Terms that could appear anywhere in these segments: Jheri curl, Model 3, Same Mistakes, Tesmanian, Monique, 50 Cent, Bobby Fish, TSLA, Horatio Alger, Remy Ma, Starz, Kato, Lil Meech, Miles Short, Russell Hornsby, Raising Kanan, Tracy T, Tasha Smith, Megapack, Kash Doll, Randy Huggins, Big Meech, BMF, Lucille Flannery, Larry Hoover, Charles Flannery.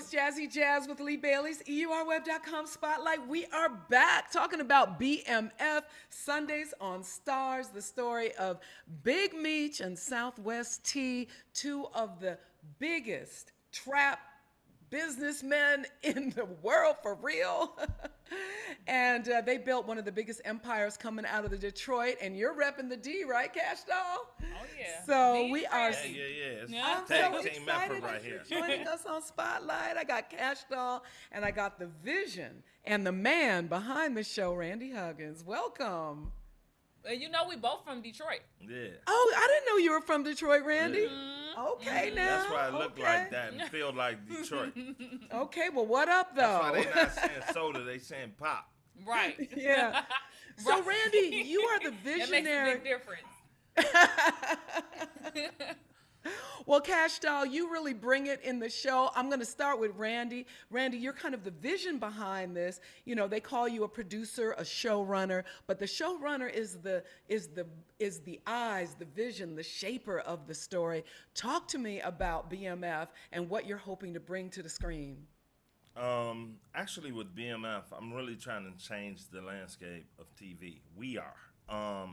it's Jazzy Jazz with Lee Bailey's EURweb.com Spotlight. We are back talking about BMF Sundays on Starz, the story of Big Meech and Southwest T, two of the biggest trap businessmen in the world, for real. And they built one of the biggest empires coming out of the Detroit, and you're repping the D, right, Kash Doll? Oh, yeah. So we are... Yeah. I'm so excited that you're joining us on Spotlight. I got Kash Doll, and I got the vision and the man behind the show, Randy Huggins. Welcome. You know, we both from Detroit. Yeah. Oh, I didn't know you were from Detroit, Randy. Yeah. Okay, now. That's why I look like that and feel like Detroit. Okay, well, what up, though? That's why they're not saying soda, they saying pop. Right. Yeah. So, Randy, you are the visionary. That makes a big difference. Well, Kash Doll, you really bring it in the show. I'm going to start with Randy. Randy, you're kind of the vision behind this. You know, they call you a producer, a showrunner, but the showrunner is the eyes, the vision, the shaper of the story. Talk to me about BMF and what you're hoping to bring to the screen. Actually, with BMF, I'm really trying to change the landscape of TV. We are.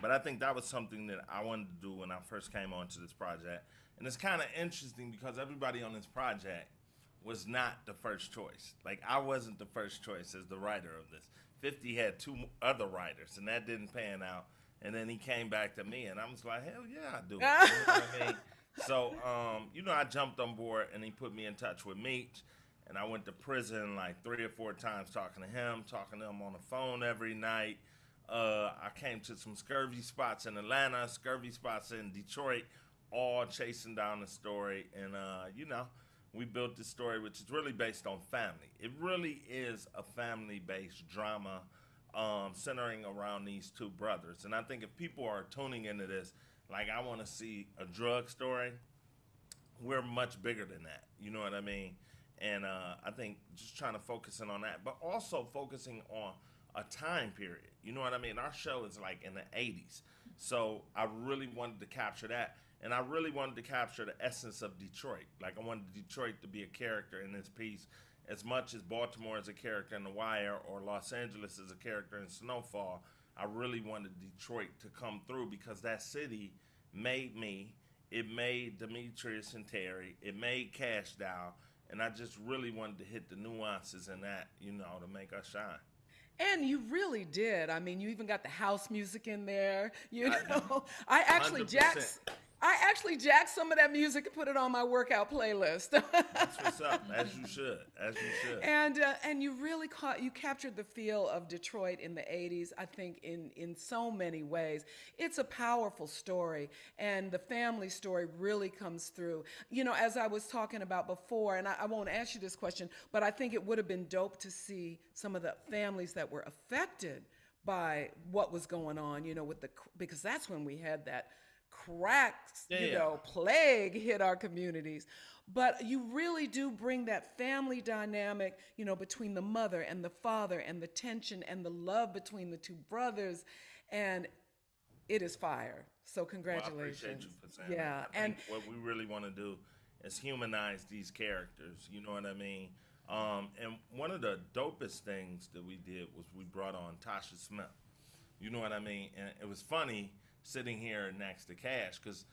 But I think that was something that I wanted to do when I first came onto this project. And it's kind of interesting because everybody on this project was not the first choice. Like, I wasn't the first choice as the writer of this. 50 had two other writers, and that didn't pan out. And then he came back to me, and I was like, hell yeah, I do. You know what I mean? So, you know, I jumped on board, and he put me in touch with Meech. And I went to prison like 3 or 4 times talking to him on the phone every night. I came to some scurvy spots in Atlanta, scurvy spots in Detroit, all chasing down the story. And, you know, we built this story, which is really based on family. It really is a family-based drama centering around these two brothers. And I think if people are tuning into this, like, I want to see a drug story, we're much bigger than that. You know what I mean? And I think just trying to focus in on that, but also focusing on a time period. You know what I mean? Our show is like in the 80s. So I really wanted to capture that. And I really wanted to capture the essence of Detroit. Like, I wanted Detroit to be a character in this piece as much as Baltimore is a character in The Wire or Los Angeles is a character in Snowfall. I really wanted Detroit to come through because that city made me. It made Demetrius and Terry. It made Kash Doll. And I just really wanted to hit the nuances in that, you know, to make us shine. And you really did. I mean, you even got the house music in there. You know, I actually jacked some of that music and put it on my workout playlist. That's what's up. As you should. As you should. And you really captured the feel of Detroit in the 80s, I think, in so many ways. It's a powerful story, and the family story really comes through. You know, as I was talking about before, and I won't ask you this question, but I think it would have been dope to see some of the families that were affected by what was going on, you know, with the, because that's when we had that cracks, you know, plague hit our communities. But you really do bring that family dynamic, you know, between the mother and the father and the tension and the love between the two brothers. And it is fire. So congratulations. Well, I appreciate you for saying that. And what we really want to do is humanize these characters. You know what I mean? And one of the dopest things that we did was we brought on Tasha Smith. You know what I mean? And it was funny sitting here next to Kash, because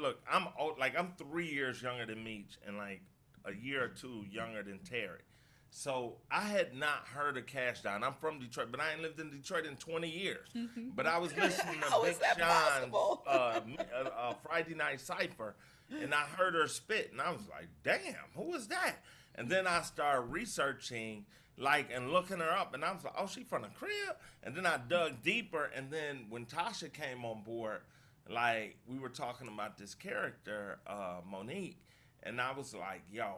look, I'm old, like, I'm 3 years younger than Meech and like a year or two younger than Terry. So I had not heard of Kash Doll. I'm from Detroit, but I ain't lived in Detroit in 20 years. But I was listening to Big Sean's Friday Night Cypher, and I heard her spit, and I was like, damn, who is that? And then I started researching, like, and looking her up, and I was like, oh, she from the crib? And then I dug deeper, and then when Tasha came on board, like, we were talking about this character, Monique, and I was like, yo,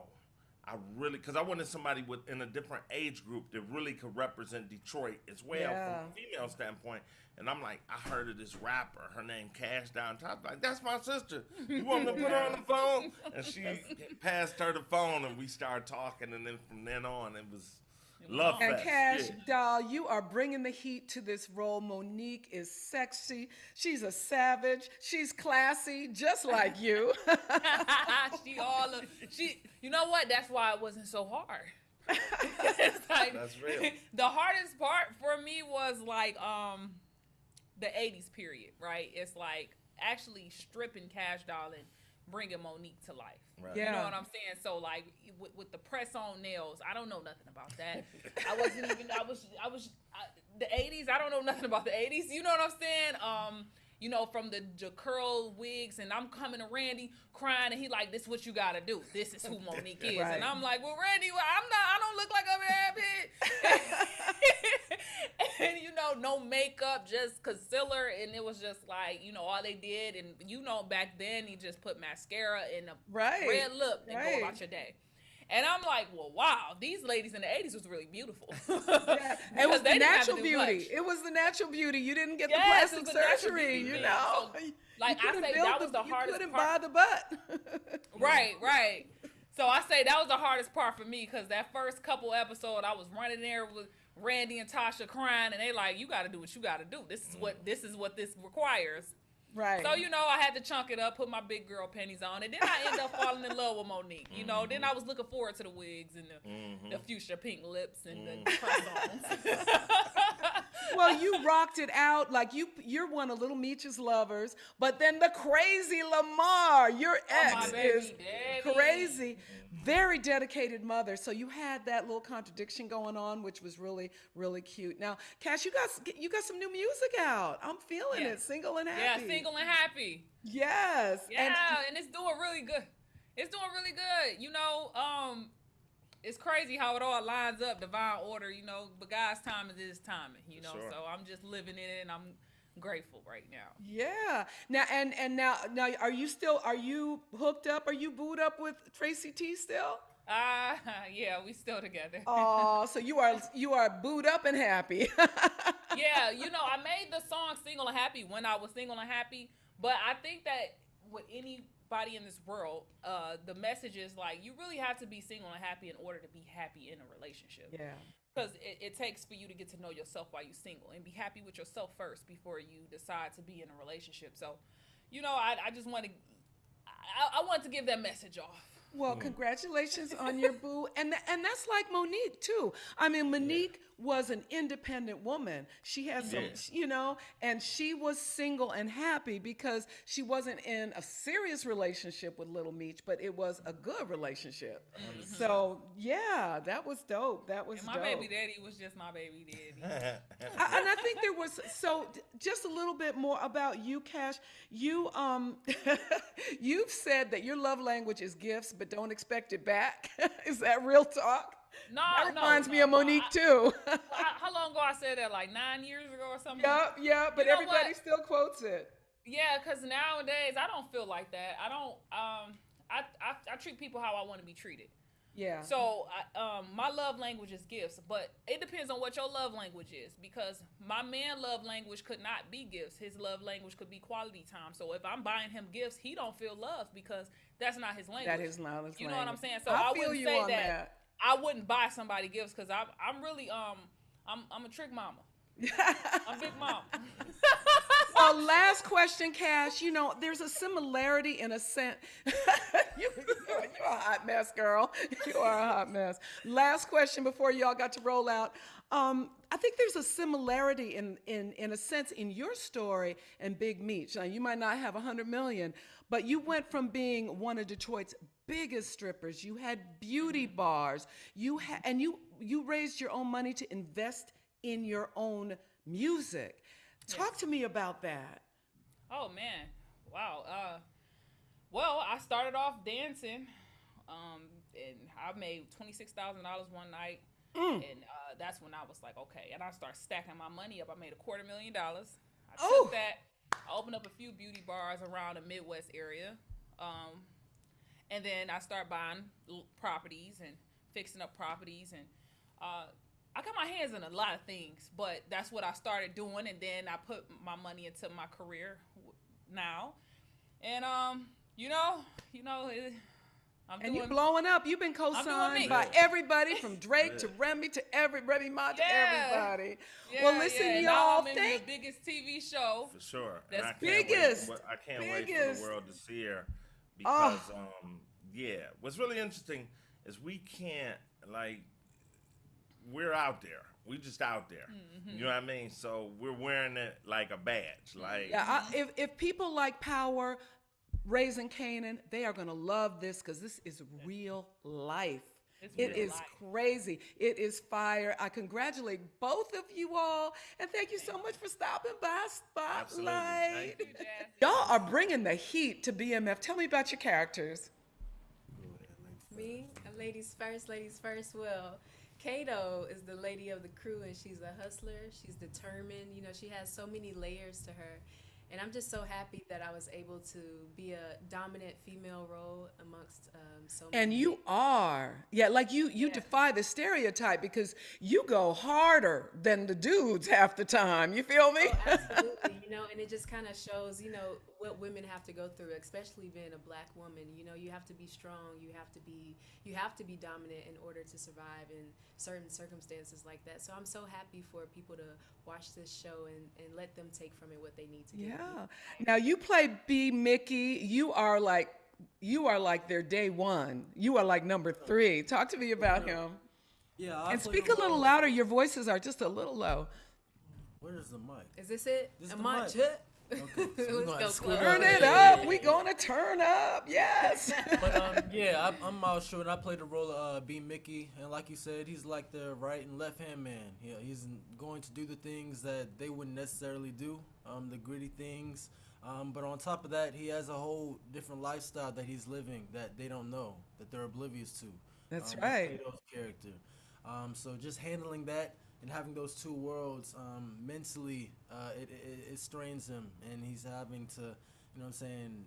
I really, because I wanted somebody in a different age group that really could represent Detroit as well from a female standpoint. And I'm like, I heard of this rapper. Her name Kash Doll. I'm like, that's my sister. You want me to put her on the phone? And she passed her the phone, and we started talking. And then from then on, it was love fest. And Kash Doll, you are bringing the heat to this role. Monique is sexy. She's a savage. She's classy, just like you. She you all of, she, you know what? That's why it wasn't so hard. It's like, that's real. The hardest part for me was like the 80s period, right? It's like actually stripping Kash Doll and bringing Monique to life. Right. Yeah. You know what I'm saying? So like with the press on nails, I don't know nothing about that. I wasn't even, I was the 80s, I don't know nothing about the 80s. You know what I'm saying? You know, from the Jheri curl wigs, and I'm coming to Randy crying, and he like, this is what you gotta do. This is who Monique is. Right. And I'm like, well, Randy, I don't look like a bad bitch. And you know, no makeup, just concealer, and it was just like, you know, all they did, and you know, back then, you just put mascara in a red lip and go about your day. And I'm like, well, wow, these ladies in the 80s was really beautiful. Yeah. It was the natural beauty. Much. It was the natural beauty. You didn't get the plastic surgery, you know. So, like I say, that was the hardest part. You couldn't buy the butt. Right, right. So I say that was the hardest part for me, because that first couple episode, I was running there with Randy and Tasha crying, and they like, you got to do what you got to do. This is what this requires. Right. So, you know, I had to chunk it up, put my big girl panties on, and then I ended up falling in love with Monique. You know, then I was looking forward to the wigs and the fuchsia pink lips and the press-ons. Well, you rocked it out. Like, you're one of Little Meech's lovers, but then the crazy Lamar, your ex, is crazy, very dedicated mother. So you had that little contradiction going on, which was really, really cute. Now, Kash, you got some new music out. I'm feeling it, Single and Happy. Yeah, Single and Happy. Yes. Yeah, and it's doing really good. It's doing really good. You know, it's crazy how it all lines up, divine order, you know, but God's timing is timing, you know, so I'm just living in it, and I'm grateful right now. Yeah. Now, now are you hooked up? Are you booed up with Tracy T still? Yeah, we still together. Oh, so you are booed up and happy. Yeah, you know, I made the song Single and Happy when I was single and happy, but I think that with anybody in this world, the message is like, you really have to be single and happy in order to be happy in a relationship. Yeah. Because it takes for you to get to know yourself while you're single, and be happy with yourself first before you decide to be in a relationship. So, you know, I just want to, I want to give that message off. Well, congratulations on your boo. And that's like Monique, too. I mean, Monique was an independent woman. She had some, you know, and she was single and happy because she wasn't in a serious relationship with Little Meech, but it was a good relationship. So, yeah, that was dope. That was dope. My baby daddy was just my baby daddy. And I think there was, so just a little bit more about you, Kash. You, you've said that your love language is gifts, but don't expect it back. Is that real talk? No, that reminds me of Monique too. How long ago I said that? Like 9 years ago or something? Yeah, but everybody still quotes it. Yeah, because nowadays I don't feel like that. I don't. I treat people how I want to be treated. Yeah. So my love language is gifts, but it depends on what your love language is, because my man's love language could not be gifts. His love language could be quality time. So if I'm buying him gifts, he don't feel love because that's not his language. That is not his language. You know what I'm saying? So I wouldn't say that. I wouldn't buy somebody gifts because I'm really I'm a trick mama. I'm big mama. Well, last question, Kash. You know, there's a similarity in a sense. You're a hot mess, girl. You are a hot mess. Last question before y'all got to roll out. I think there's a similarity in a sense in your story and Big Meech. Now, you might not have 100 million, but you went from being one of Detroit's biggest strippers. You had beauty bars. You raised your own money to invest in your own music. Talk to me about that. Oh, man. Wow. Well, I started off dancing, and I made $26,000 one night, and that's when I was like, okay. And I started stacking my money up. I made $250,000. I took that. I opened up a few beauty bars around the Midwest area, and then I started buying properties and fixing up properties, and I got my hands in a lot of things, but that's what I started doing. And then I put my money into my career now. And, you're blowing up. You've been co-signed by everybody from Drake to Remy to everybody, Remy Ma to everybody. Yeah, well, listen, y'all. I'm in the biggest TV show. For sure. That's biggest. I can't wait for the world to see her because yeah, what's really interesting is we can't, like, we're out there. We just out there. Mm-hmm. You know what I mean? So we're wearing it like a badge. Like, yeah, if people like Power, Raising Kanan, they are going to love this because this is real life. It is crazy. It is fire. I congratulate both of you all, and thank you so much for stopping by Spotlight. Thank you, Jazzy. Y'all are bringing the heat to BMF. Tell me about your characters. Me, I'm ladies first. Well, Kato is the lady of the crew, and she's a hustler. She's determined. You know, she has so many layers to her. And I'm just so happy that I was able to be a dominant female role amongst so many. And you are. Yeah, like you defy the stereotype because you go harder than the dudes half the time. You feel me? Oh, absolutely. You know, and it just kind of shows, you know, what women have to go through, especially being a Black woman. You know, you have to be strong. You have to be dominant in order to survive in certain circumstances like that. So I'm so happy for people to watch this show and let them take from it what they need to get. Yeah. Now you play B-Mickie. You are like their day one. You are like number three. Talk to me about him. Yeah. And speak a little louder. Your voices are just a little low. Where is the mic? Is this it? This is the mic. Okay. So let's go. Turn it up. Yeah. We're gonna turn up. Yes. But I'm Miles Short. I play the role of B-Mickie, and like you said, he's like the right and left hand man. Yeah, he's going to do the things that they wouldn't necessarily do, the gritty things. But on top of that, he has a whole different lifestyle that he's living that they don't know, that they're oblivious to. That's right. Kato's character. So just handling that. And having those two worlds mentally, it strains him, and he's having to, you know what I'm saying,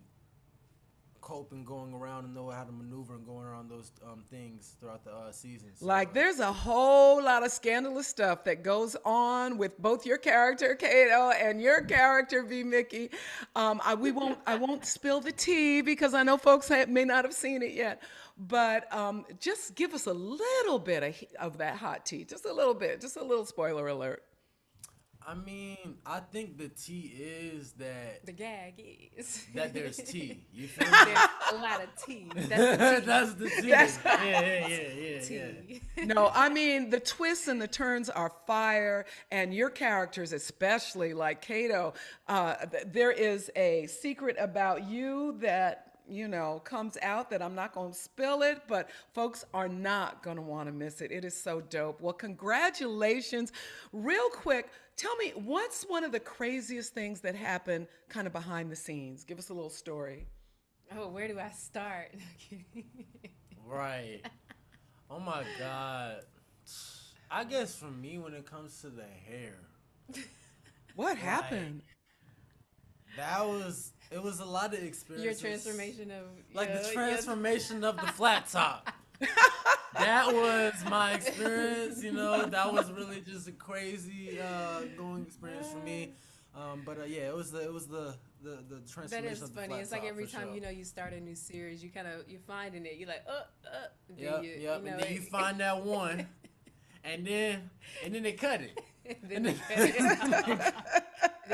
cope and going around and know how to maneuver and going around those things throughout the season. So, like, there's a whole lot of scandalous stuff that goes on with both your character Kato and your character B-Mickie. I won't spill the tea because I know folks may not have seen it yet, but just give us a little bit of that hot tea, just a little spoiler alert. I mean, I think the tea is that... The gag is. That there's tea. You feel me? There's a lot of tea. That's the tea. Yeah. No, I mean, the twists and the turns are fire, and your characters, especially like Kato, there is a secret about you that, you know, comes out that I'm not going to spill it, but folks are not going to want to miss it. It is so dope. Well, congratulations. Real quick, tell me, what's one of the craziest things that happened kind of behind the scenes? Give us a little story. Oh, where do I start? Right. Oh, my God. I guess for me, when it comes to the hair. What happened? It was a lot of experiences. Your transformation of... The transformation of the flat top. That was my experience, you know. That was really just a crazy going experience for me. But it was the transformation. That is of the funny. It's like every time you know you start a new series, you kind of finding it. You're like, and then you find that one, and then they cut it. Then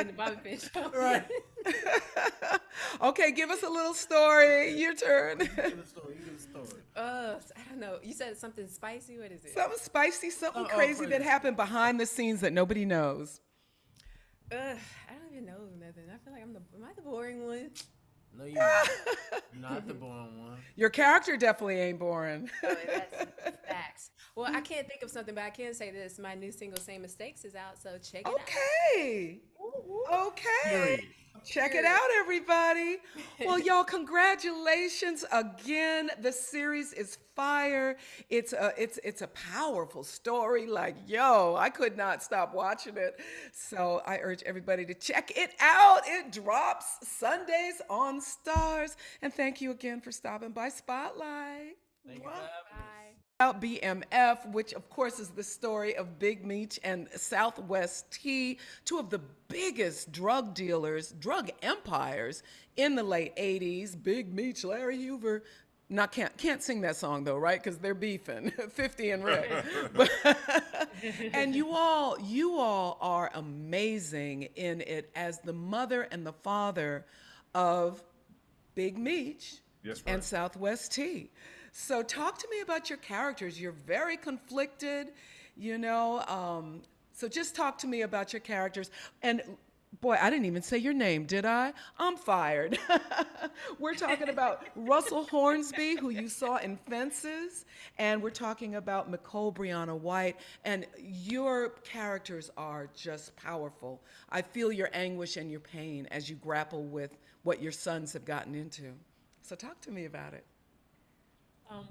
the Bobby Fish. Right. Okay, give us a little story. Your turn. You give a story. I don't know. You said something spicy. What is it? Something spicy, something crazy that happened behind the scenes that nobody knows. I don't even know nothing. I feel like am I the boring one? No, you're not. You're not the boring one. Your character definitely ain't boring. Oh, that's facts. Well, I can't think of something, but I can say this. My new single, Same Mistakes, is out, so check it out. Okay. Check it out, everybody. Well, y'all, congratulations again. The series is fire. It's a powerful story. Like, yo, I could not stop watching it. So I urge everybody to check it out. It drops Sundays on Starz. And thank you again for stopping by Spotlight. Thank you. Bye. BMF, which of course is the story of Big Meech and Southwest T, two of the biggest drug dealers, drug empires in the late 80s. Big Meech, Larry Hoover. Can't sing that song though, right? Because they're beefing, 50 and Red. And you all are amazing in it as the mother and the father of Big Meech Yes, right. And Southwest T. So talk to me about your characters. You're very conflicted, you know. So just talk to me about your characters. And boy, I didn't even say your name, did I? I'm fired. We're talking about Russell Hornsby, who you saw in Fences, and we're talking about Michole Briana White. And your characters are just powerful. I feel your anguish and your pain as you grapple with what your sons have gotten into. So talk to me about it.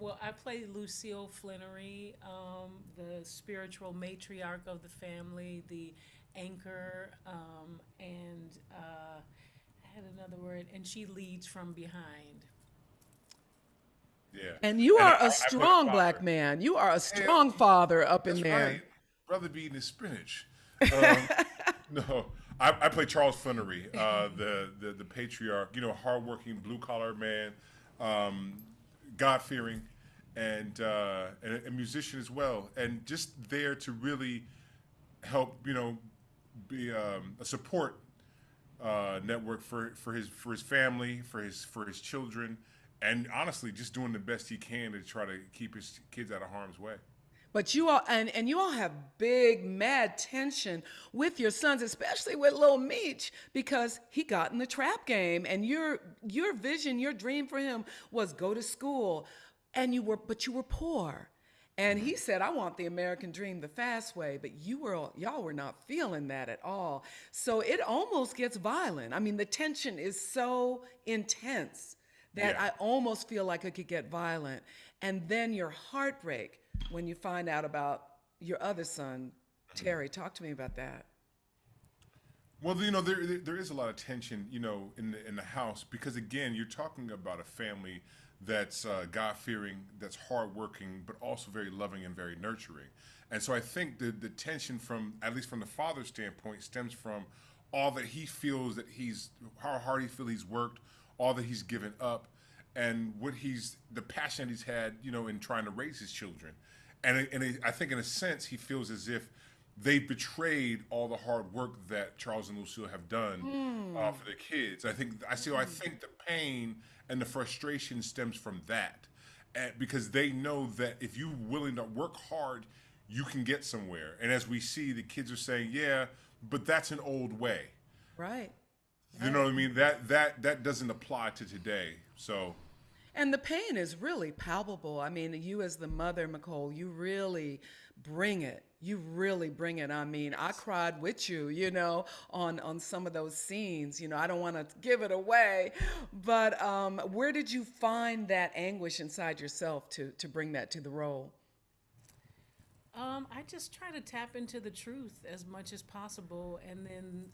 Well, I play Lucille Flannery, the spiritual matriarch of the family, the anchor, and I had another word, and she leads from behind. Yeah. And you are a strong black man. You are a strong father up in there. Right. Brother be eating his spinach. No. I play Charles Flannery, the patriarch, you know, hardworking blue-collar man, God-fearing, and a musician as well, and just there to really help, you know, be a support network for his family, for his children, and honestly, just doing the best he can to try to keep his kids out of harm's way. But you all, and you all have big, mad tension with your sons, especially with Lil Meech, because he got in the trap game, and your vision, your dream for him was go to school, and you were poor, and he said, "I want the American dream the fast way," but y'all were not feeling that at all. So it almost gets violent. I mean, the tension is so intense that I almost feel like it could get violent, and then your heartbreak when you find out about your other son, Terry. Talk to me about that. Well, you know, there is a lot of tension, you know, in the house, because again, you're talking about a family that's God-fearing, that's hardworking, but also very loving and very nurturing. And so I think the tension from, at least from the father's standpoint, stems from all that he feels that how hard he feels he's worked, all that he's given up, and what the passion he's had, you know, in trying to raise his children. And I think in a sense, he feels as if they betrayed all the hard work that Charles and Lucille have done for their kids. I think the pain and the frustration stems from that, because they know that if you're willing to work hard, you can get somewhere. And as we see, the kids are saying, yeah, but that's an old way. Right. You know what I mean? That doesn't apply to today. So, and the pain is really palpable. I mean, you as the mother, Michole, you really bring it. You really bring it. I mean, I cried with you, you know, on some of those scenes. You know, I don't want to give it away, but where did you find that anguish inside yourself to bring that to the role? I just try to tap into the truth as much as possible, and then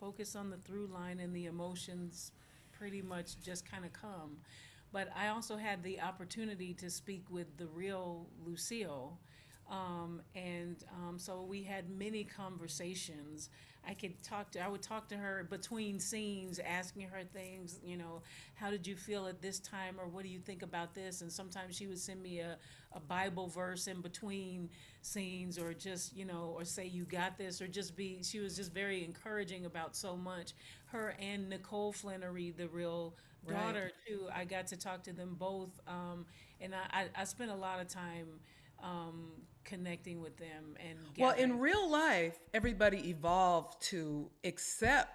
focus on the through line, and the emotions pretty much just kind of come. But I also had the opportunity to speak with the real Lucille, so we had many conversations. I would talk to her between scenes, asking her things, you know, how did you feel at this time, or what do you think about this? And sometimes she would send me a Bible verse in between scenes, or just, you know, or say, you got this, or she was just very encouraging about so much. Her and Michole Flannery, the real daughter, too, I got to talk to them both. And I spent a lot of time connecting with them. And well, in real life, everybody evolved to accept,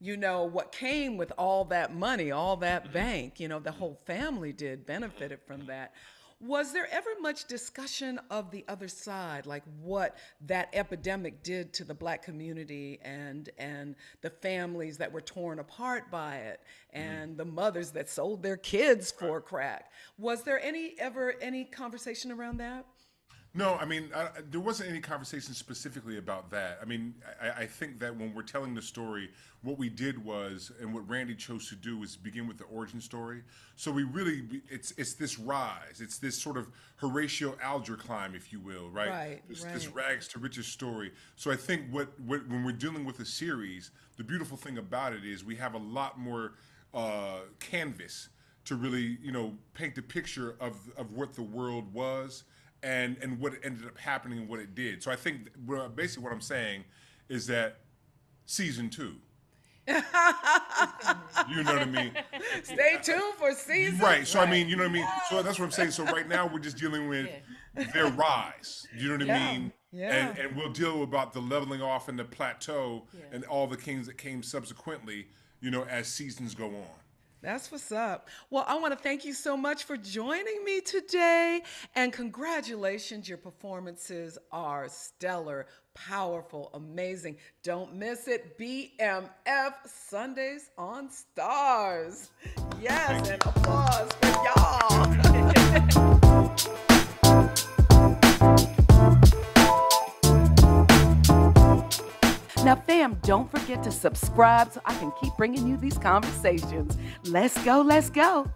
you know, what came with all that money, all that bank. You know, the whole family did benefited from that. Was there ever much discussion of the other side, like what that epidemic did to the black community, and the families that were torn apart by it, and the mothers that sold their kids for crack? Was there ever any conversation around that? No, I mean, there wasn't any conversation specifically about that. I mean, I think that when we're telling the story, what we did was, and what Randy chose to do, was begin with the origin story. So we really, it's this rise. It's this sort of Horatio Alger climb, if you will, right? Right, this rags to riches story. So I think when we're dealing with a series, the beautiful thing about it is we have a lot more canvas to really, you know, paint the picture of what the world was, and what ended up happening and what it did. So I think basically what I'm saying is that season 2 You know what I mean? Stay tuned for season. Right. So I mean, you know what I mean? So that's what I'm saying. So right now we're just dealing with their rise. You know what I mean? Yeah. And we'll deal about the leveling off and the plateau and all the kings that came subsequently, you know, as seasons go on. That's what's up. Well, I want to thank you so much for joining me today. And congratulations, your performances are stellar, powerful, amazing. Don't miss it. BMF Sundays on Starz. Yes, and applause for y'all. Now, fam, don't forget to subscribe so I can keep bringing you these conversations. Let's go, let's go.